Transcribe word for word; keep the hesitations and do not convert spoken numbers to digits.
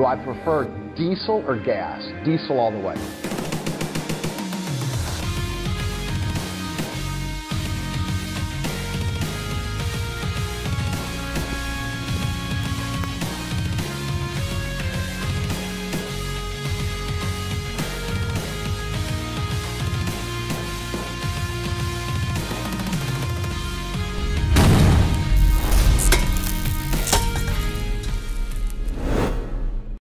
Do I prefer diesel or gas? Diesel all the way.